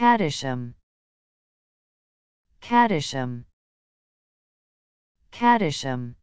Kaddishim, Kaddishim, Kaddishim.